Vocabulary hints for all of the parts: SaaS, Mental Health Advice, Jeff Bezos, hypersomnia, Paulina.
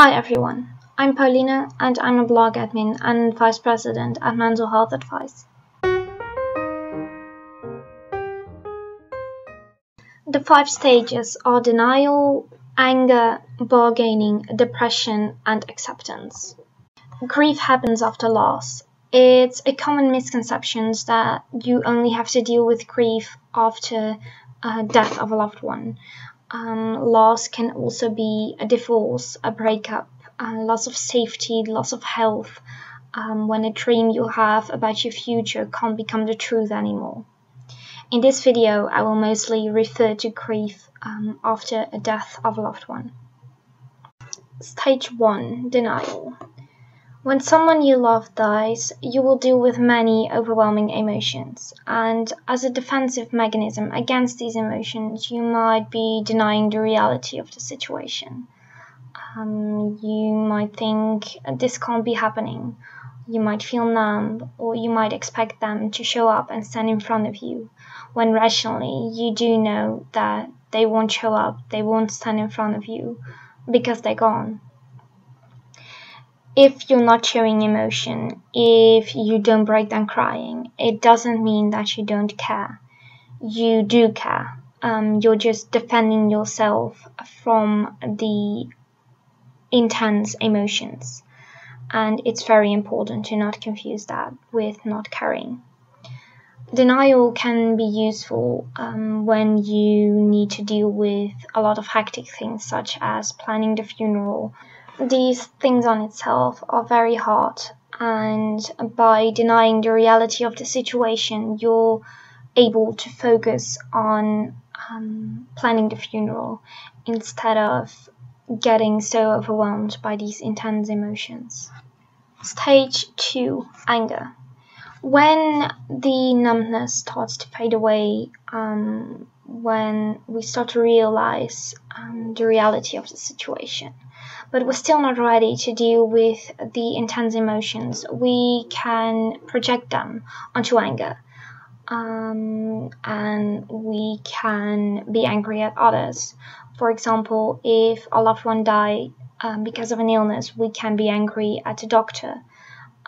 Hi everyone, I'm Paulina and I'm a blog admin and vice president at Mental Health Advice. The five stages are denial, anger, bargaining, depression and acceptance. Grief happens after loss. It's a common misconception that you only have to deal with grief after death of a loved one. Loss can also be a divorce, a breakup, loss of safety, loss of health, when a dream you have about your future can't become the truth anymore. In this video, I will mostly refer to grief after a death of a loved one. Stage 1. Denial. When someone you love dies, you will deal with many overwhelming emotions, and as a defensive mechanism against these emotions, you might be denying the reality of the situation. You might think, this can't be happening, you might feel numb, or you might expect them to show up and stand in front of you, when rationally you do know that they won't show up, they won't stand in front of you, because they're gone. If you're not showing emotion, if you don't break down crying, it doesn't mean that you don't care. You do care. You're just defending yourself from the intense emotions. And it's very important to not confuse that with not caring. Denial can be useful when you need to deal with a lot of hectic things, such as planning the funeral. These things on itself are very hard, and by denying the reality of the situation, you're able to focus on planning the funeral instead of getting so overwhelmed by these intense emotions. Stage 2. Anger. When the numbness starts to fade away, when we start to realize the reality of the situation, but we're still not ready to deal with the intense emotions, we can project them onto anger, and we can be angry at others. For example, if a loved one died because of an illness, we can be angry at the doctor,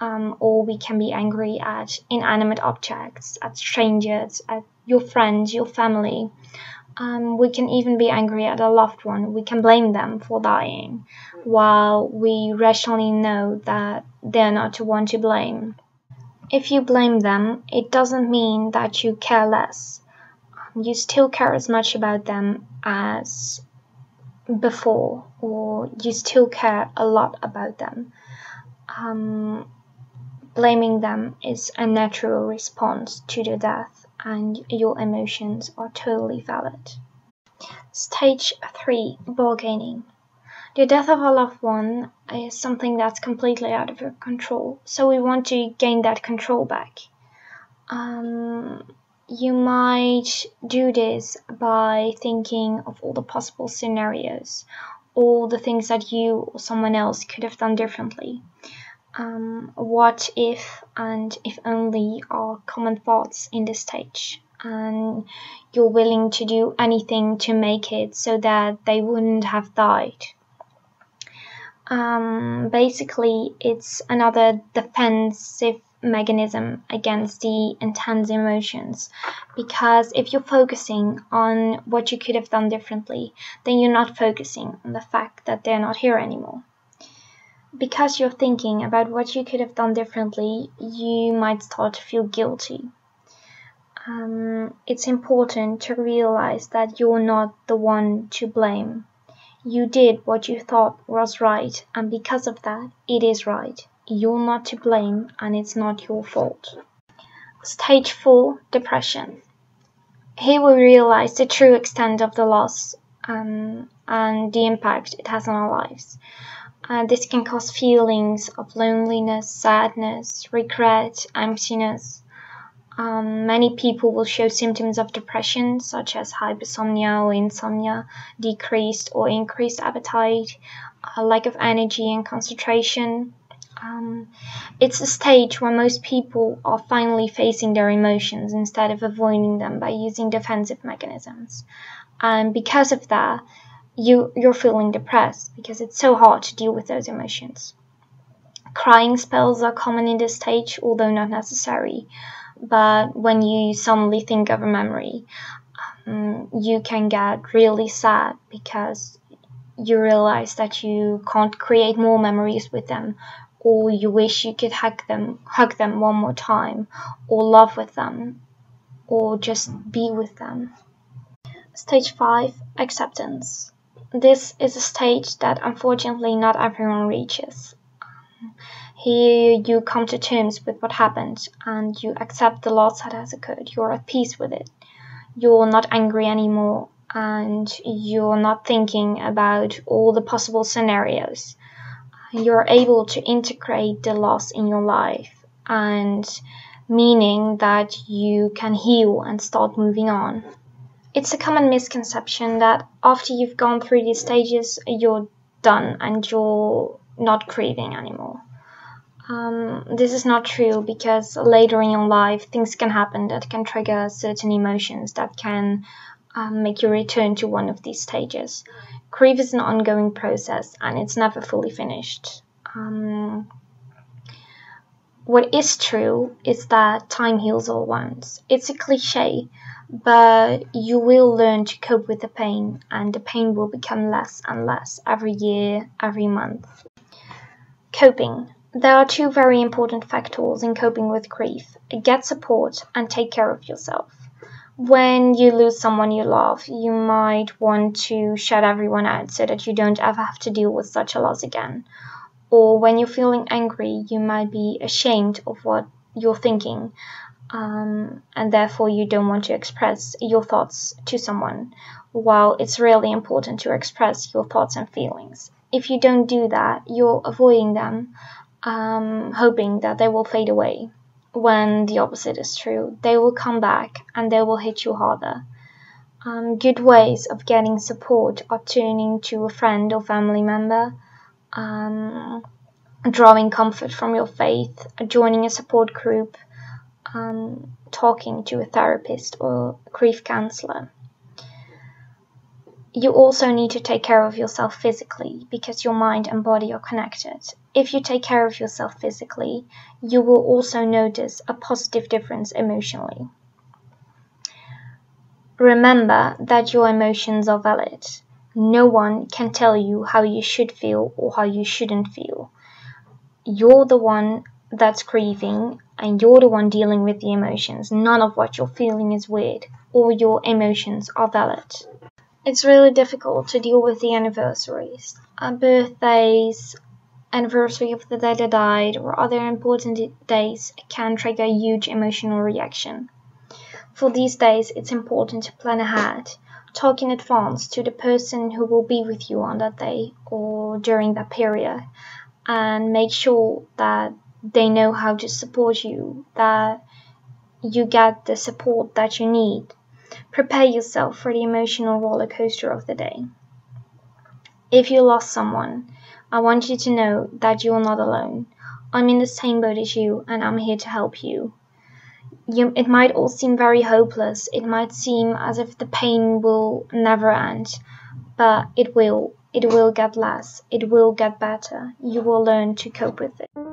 or we can be angry at inanimate objects, at strangers, at your friends, your family. We can even be angry at a loved one. We can blame them for dying, while we rationally know that they're not the one to blame. If you blame them, it doesn't mean that you care less. You still care as much about them as before, or you still care a lot about them. Blaming them is a natural response to the death, and your emotions are totally valid. Stage 3. Bargaining. The death of a loved one is something that's completely out of your control, so we want to gain that control back. You might do this by thinking of all the possible scenarios, all the things that you or someone else could have done differently. What if and if only are common thoughts in this stage, and you're willing to do anything to make it so that they wouldn't have died. Basically, it's another defensive mechanism against the intense emotions, because if you're focusing on what you could have done differently, then you're not focusing on the fact that they're not here anymore. Because you're thinking about what you could have done differently, you might start to feel guilty. It's important to realize that you're not the one to blame. You did what you thought was right, and because of that, it is right. You're not to blame, and it's not your fault. Stage 4. Depression. Here we realize the true extent of the loss and the impact it has on our lives. This can cause feelings of loneliness, sadness, regret, emptiness. Many people will show symptoms of depression, such as hypersomnia or insomnia, decreased or increased appetite, a lack of energy and concentration. It's a stage where most people are finally facing their emotions instead of avoiding them by using defensive mechanisms. And because of that, you're feeling depressed because it's so hard to deal with those emotions. Crying spells are common in this stage, although not necessary. But when you suddenly think of a memory, you can get really sad because you realize that you can't create more memories with them, or you wish you could hug them one more time, or laugh with them, or just be with them. Stage 5, acceptance. This is a stage that unfortunately not everyone reaches. Here you come to terms with what happened and you accept the loss that has occurred. You're at peace with it. You're not angry anymore and you're not thinking about all the possible scenarios. You're able to integrate the loss in your life, and meaning that you can heal and start moving on. It's a common misconception that after you've gone through these stages, you're done and you're not grieving anymore. This is not true, because later in your life things can happen that can trigger certain emotions that can make you return to one of these stages. Grief is an ongoing process and it's never fully finished. What is true is that time heals all wounds. It's a cliche, but you will learn to cope with the pain, and the pain will become less and less every year, every month. Coping. There are two very important factors in coping with grief. Get support and take care of yourself. When you lose someone you love, you might want to shut everyone out so that you don't ever have to deal with such a loss again. Or when you're feeling angry, you might be ashamed of what you're thinking, and therefore you don't want to express your thoughts to someone, while it's really important to express your thoughts and feelings. If you don't do that, you're avoiding them, hoping that they will fade away. When the opposite is true, they will come back and they will hit you harder. Good ways of getting support are turning to a friend or family member, drawing comfort from your faith, joining a support group, talking to a therapist or grief counselor. You also need to take care of yourself physically, because your mind and body are connected. If you take care of yourself physically, you will also notice a positive difference emotionally. Remember that your emotions are valid. No one can tell you how you should feel or how you shouldn't feel. You're the one that's grieving and you're the one dealing with the emotions. None of what you're feeling is weird. All your emotions are valid. It's really difficult to deal with the anniversaries, birthdays, anniversary of the day they died, or other important days can trigger a huge emotional reaction. For these days, it's important to plan ahead. Talk in advance to the person who will be with you on that day or during that period, and make sure that they know how to support you, that you get the support that you need. Prepare yourself for the emotional roller coaster of the day. If you lost someone, I want you to know that you are not alone. I'm in the same boat as you, and I'm here to help you. It might all seem very hopeless. It might seem as if the pain will never end, but it will. It will get less. It will get better. You will learn to cope with it.